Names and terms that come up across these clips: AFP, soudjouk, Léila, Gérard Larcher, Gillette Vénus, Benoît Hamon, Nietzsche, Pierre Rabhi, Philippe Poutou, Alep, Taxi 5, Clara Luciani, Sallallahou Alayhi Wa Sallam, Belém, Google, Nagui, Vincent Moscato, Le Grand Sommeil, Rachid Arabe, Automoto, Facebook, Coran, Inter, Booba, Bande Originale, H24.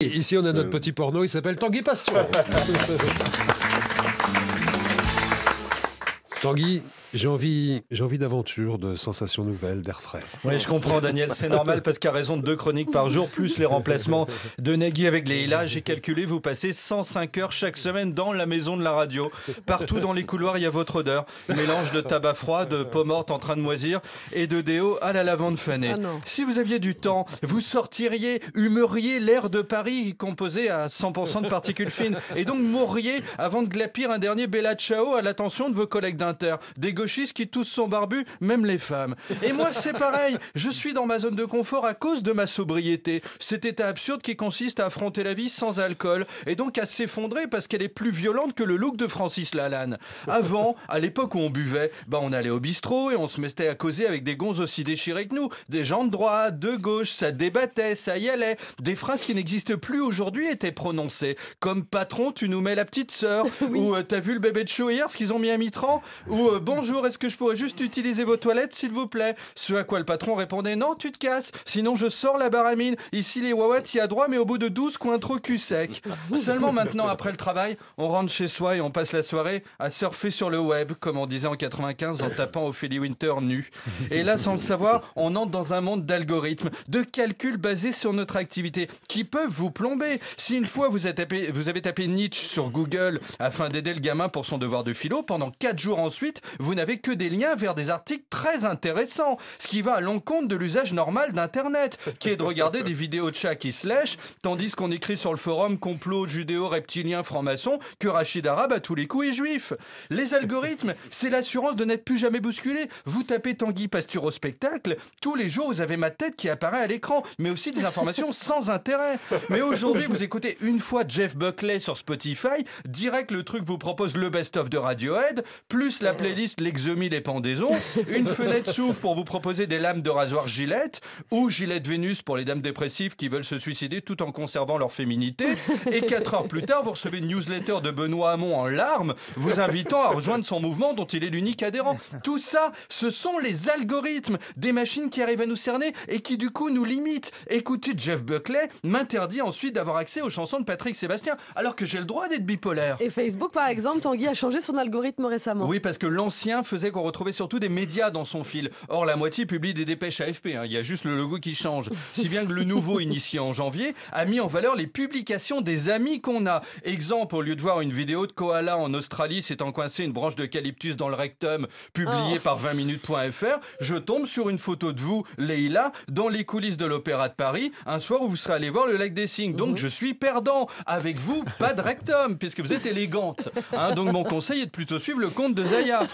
Et ici, on a notre petit porno, il s'appelle Tanguy Pastureau. Tanguy, j'ai envie d'aventure, de sensations nouvelles, d'air frais. Oui, je comprends, Daniel, c'est normal parce qu'à raison de 2 chroniques par jour, plus les remplacements de Nagui avec Léila, j'ai calculé, vous passez 105 heures chaque semaine dans la maison de la radio. Partout dans les couloirs, il y a votre odeur. Mélange de tabac froid, de peau morte en train de moisir et de déo à la lavande fanée. Ah si vous aviez du temps, vous sortiriez, humeriez l'air de Paris composé à 100% de particules fines et donc mourriez avant de glapir un dernier Bella Ciao à l'attention de vos collègues d'un des gauchistes qui tous sont barbus, même les femmes. Et moi, c'est pareil. Je suis dans ma zone de confort à cause de ma sobriété. Cet état absurde qui consiste à affronter la vie sans alcool et donc à s'effondrer parce qu'elle est plus violente que le look de Francis Lalanne. Avant, à l'époque où on buvait, on allait au bistrot et on se mettait à causer avec des gonzes aussi déchirés que nous. Des gens de droite, de gauche, ça débattait, ça y allait. Des phrases qui n'existent plus aujourd'hui étaient prononcées. Comme patron, tu nous mets la petite sœur. Oui. Ou t'as vu le bébé de chou hier, ce qu'ils ont mis à Mitran. Ou bonjour, est-ce que je pourrais juste utiliser vos toilettes, s'il vous plaît? Ce à quoi le patron répondait, non, tu te casses, sinon je sors la baramine. Ici, les wawattes y a droit, mais au bout de 12 coins trop cul sec. Seulement maintenant, après le travail, on rentre chez soi et on passe la soirée à surfer sur le web, comme on disait en 95 en tapant Ophélie Winter nue. Et là, sans le savoir, on entre dans un monde d'algorithmes, de calculs basés sur notre activité, qui peuvent vous plomber. Si une fois vous avez tapé Nietzsche sur Google afin d'aider le gamin pour son devoir de philo, pendant 4 jours ensuite, vous n'avez que des liens vers des articles très intéressants, ce qui va à l'encontre de l'usage normal d'Internet, qui est de regarder des vidéos de chats qui se lèchent, tandis qu'on écrit sur le forum complot judéo-reptilien franc-maçon que Rachid Arabe à tous les coups est juif. Les algorithmes, c'est l'assurance de n'être plus jamais bousculé. Vous tapez Tanguy Pastureau au spectacle, tous les jours vous avez ma tête qui apparaît à l'écran, mais aussi des informations sans intérêt. Mais aujourd'hui, vous écoutez une fois Jeff Buckley sur Spotify, direct le truc vous propose le best-of de Radiohead, plus la playlist L'exomie les pendaisons, une fenêtre s'ouvre pour vous proposer des lames de rasoir Gillette ou Gillette Vénus pour les dames dépressives qui veulent se suicider tout en conservant leur féminité. Et 4 heures plus tard, vous recevez une newsletter de Benoît Hamon en larmes, vous invitant à rejoindre son mouvement dont il est l'unique adhérent. Tout ça, ce sont les algorithmes, des machines qui arrivent à nous cerner et qui du coup nous limitent. Écouter Jeff Buckley m'interdit ensuite d'avoir accès aux chansons de Patrick Sébastien, alors que j'ai le droit d'être bipolaire. Et Facebook, par exemple, Tanguy a changé son algorithme récemment. Oui, parce que l'ancien faisait qu'on retrouvait surtout des médias dans son fil. Or, la moitié publie des dépêches AFP, il y a juste le logo qui change. Si bien que le nouveau, initié en janvier, a mis en valeur les publications des amis qu'on a. Exemple, au lieu de voir une vidéo de koala en Australie s'étant coincé une branche d'eucalyptus dans le rectum, publiée par 20minutes.fr, je tombe sur une photo de vous, Léila, dans les coulisses de l'Opéra de Paris, un soir où vous serez allé voir le lac des Cygnes. Donc, je suis perdant. Avec vous, pas de rectum, puisque vous êtes élégante. Donc, mon conseil est de plutôt suivre le compte de Zaya.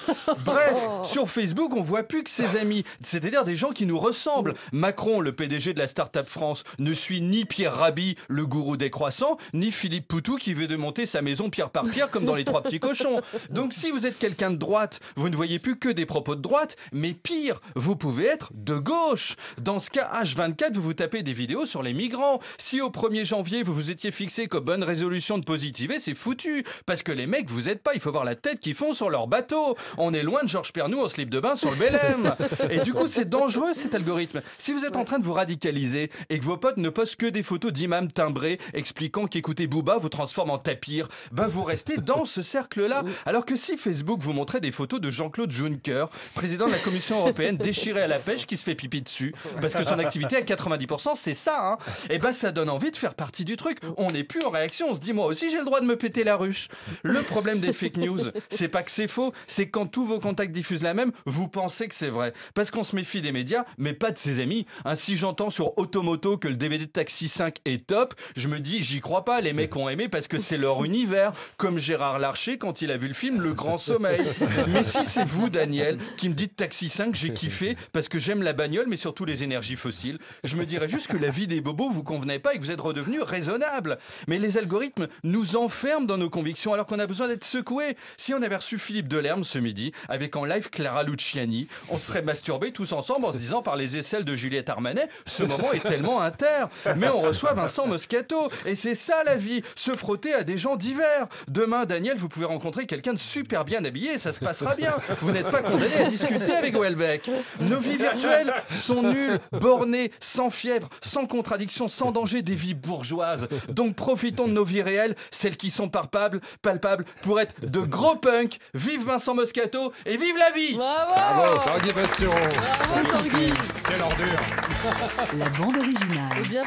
Bref, sur Facebook, on voit plus que ses amis, c'est-à-dire des gens qui nous ressemblent. Macron, le PDG de la start-up France, ne suit ni Pierre Rabhi, le gourou des croissants, ni Philippe Poutou qui veut démonter sa maison pierre par pierre comme dans Les Trois Petits Cochons. Donc si vous êtes quelqu'un de droite, vous ne voyez plus que des propos de droite, mais pire, vous pouvez être de gauche. Dans ce cas, H24, vous vous tapez des vidéos sur les migrants. Si au 1er janvier, vous vous étiez fixé comme bonne résolution de positiver, c'est foutu, parce que les mecs, vous êtes pas, il faut voir la tête qu'ils font sur leur bateau. On est loin de Georges Pernoud en slip de bain sur le Belém. Et du coup, c'est dangereux cet algorithme. Si vous êtes en train de vous radicaliser et que vos potes ne postent que des photos d'imams timbrés expliquant qu'écouter Booba vous transforme en tapir, vous restez dans ce cercle-là. Alors que si Facebook vous montrait des photos de Jean-Claude Juncker, président de la Commission européenne déchiré à la pêche qui se fait pipi dessus, parce que son activité à 90%, c'est ça, et ça donne envie de faire partie du truc. On n'est plus en réaction, on se dit moi aussi j'ai le droit de me péter la ruche. Le problème des fake news, c'est pas que c'est faux, c'est quand tous vos contacts diffusent la même, vous pensez que c'est vrai. Parce qu'on se méfie des médias, mais pas de ses amis. Si j'entends sur Automoto que le DVD de Taxi 5 est top, je me dis, j'y crois pas, les mecs ont aimé parce que c'est leur univers. Comme Gérard Larcher quand il a vu le film Le Grand Sommeil. Mais si c'est vous, Daniel, qui me dites Taxi 5, j'ai kiffé parce que j'aime la bagnole, mais surtout les énergies fossiles, je me dirais juste que la vie des bobos vous convenait pas et que vous êtes redevenu raisonnable. Mais les algorithmes nous enferment dans nos convictions alors qu'on a besoin d'être secoués. Si on avait reçu Philippe de ce midi, avec en live Clara Luciani. On serait masturbés tous ensemble en se disant par les aisselles de Juliette Armanet, ce moment est tellement inter. Mais on reçoit Vincent Moscato. Et c'est ça la vie, se frotter à des gens divers. Demain, Daniel, vous pouvez rencontrer quelqu'un de super bien habillé et ça se passera bien. Vous n'êtes pas condamné à discuter avec Houellebecq. Nos vies virtuelles sont nulles, bornées, sans fièvre, sans contradiction, sans danger, des vies bourgeoises. Donc profitons de nos vies réelles, celles qui sont palpables, pour être de gros punks. Vive Vincent Moscato et vive la vie. Bravo Tanguy Pastureau. Bravo Tanguy. Quelle ordure. La bande originale.